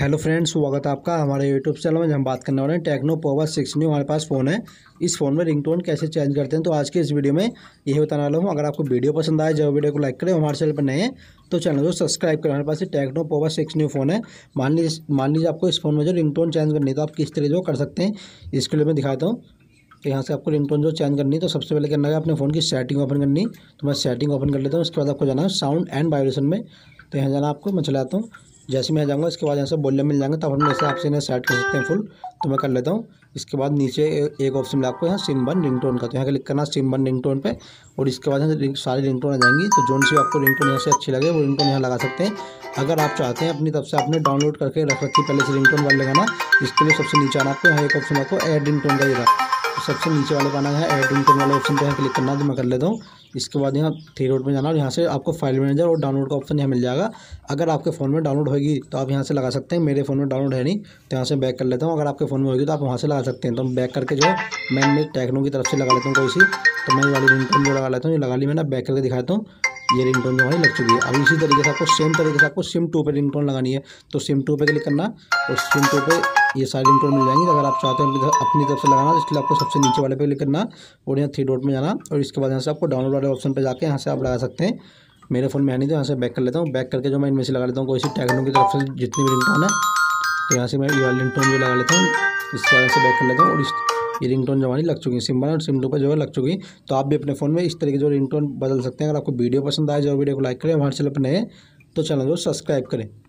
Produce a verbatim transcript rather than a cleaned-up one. Hello friends, स्वागत है आपका हमारे यूट्यूब चैनल में। हम बात करने वाले हैं टेक्नो पोवा सिक्स न्यू हमारे पास फ़ोन है। इस फ़ोन में रिंगटोन कैसे चेंज करते हैं तो आज के इस वीडियो में यही बताने वाला हूँ। अगर आपको वीडियो पसंद आए जब वीडियो को लाइक करें, हमारे चैनल पर नए हैं तो चैनल को सब्सक्राइब करें। हमारे पास Tecno Pova six new phone है। मान लीजिए मान लीजिए आपको इस फोन में जो रिंगटोन चेंज करनी है तो आप किस तरह जो कर सकते हैं इसके लिए मैं दिखाता हूँ। तो यहाँ से आपको रिंगटोन जो चेंज करनी है तो सबसे पहले करना है अपने फ़ोन की सेटिंग ओपन करनी। तो मैं सेटिंग ओपन कर लेता हूँ। उसके बाद आपको जाना है साउंड एंड वाइब्रेशन में। तो यहाँ जाना आपको, मैं चलाता हूँ। जैसे मैं जाऊंगा इसके बाद यहाँ से बोलने मिल जाएंगे, तब हम जैसे आपसे इन्हें सेट कर सकते हैं फुल। तो मैं कर लेता हूँ। इसके बाद नीचे एक ऑप्शन मिला आपको यहाँ सिम बन रिंगटोन का, तो यहाँ क्लिक करना सिम बन रिंगटोन पे। और इसके बाद यहाँ सारी रिंगटोन आ जाएंगी। तो जोन से आपको रिंगटोन यहाँ से अच्छी लगे वो रिंगटोन यहाँ लगा सकते हैं। अगर आप चाहते हैं अपनी तरफ से आपने डाउनलोड करके रख रखी पहले से रिंगटोन वाले लगाना, इसके लिए सबसे नीचे आना आपको यहाँ एक ऑप्शन आपको एड रिंगटोन का देगा। सबसे नीचे वाले पाना है एड रिंगटोन वाले ऑप्शन पर यहाँ क्लिक करना है, तो मैं कर लेता हूँ। इसके बाद यहाँ थ्री डॉट में जाना और यहाँ से आपको फाइल मैनेजर और डाउनलोड का ऑप्शन यहाँ मिल जाएगा। अगर आपके फ़ोन में डाउनलोड होगी तो आप यहाँ से लगा सकते हैं। मेरे फ़ोन में डाउनलोड है नहीं तो यहाँ से बैक कर लेता हूँ। अगर आपके फ़ोन में होगी तो आप वहाँ से लगा सकते हैं। तो हम बैक करके जो मैं मेरे टेक्नो की तरफ से लगा लेता हूँ कोई सी। तो मैं वाली रिंगटोन जो लगा लेता हूँ, ये लगा ली मैंने, बैक करके दिखाता हूँ। ये रिंगटोन जो हमारी लग चुकी है। अभी इसी तरीके से आपको सेम तरीके से आपको सिम टू पे रिंगटोन लगानी है। तो सिम टू पे क्लिक करना और सिम टू पे ये सारी रिंगटोन मिल जाएंगी। अगर आप चाहते हैं अपनी तरफ से लगाना तो इसलिए आपको सबसे नीचे वाले पे क्लिक करना और यहाँ थ्री डॉट में जाना और इसके बाद यहाँ से आपको डाउनलोड वाले ऑप्शन पर जाकर यहाँ से आप लगा सकते हैं। मेरे फ़ोन में है नहीं तो यहाँ से बैक कर लेता हूँ। बैक करके जो मैं इनमें से लगा लेता हूँ कोई सी टेक्नो की तरफ से जितनी भी रिंगटोन है। तो यहाँ से मैं ये वाली रिंगटोन भी लगा लेता हूँ, इसके बाद से बैक कर लेता हूँ। और इस ये रिंगटोन जो हमारी लग चुकी है सिम वन और सिम टू पर जो है लग चुकी। तो आप भी अपने फ़ोन में इस तरह के जो रिंगटोन बदल सकते हैं। अगर आपको वीडियो पसंद आए जो वीडियो को लाइक करें, हमारे चैनल पर नए हैं तो चैनल को सब्सक्राइब करें।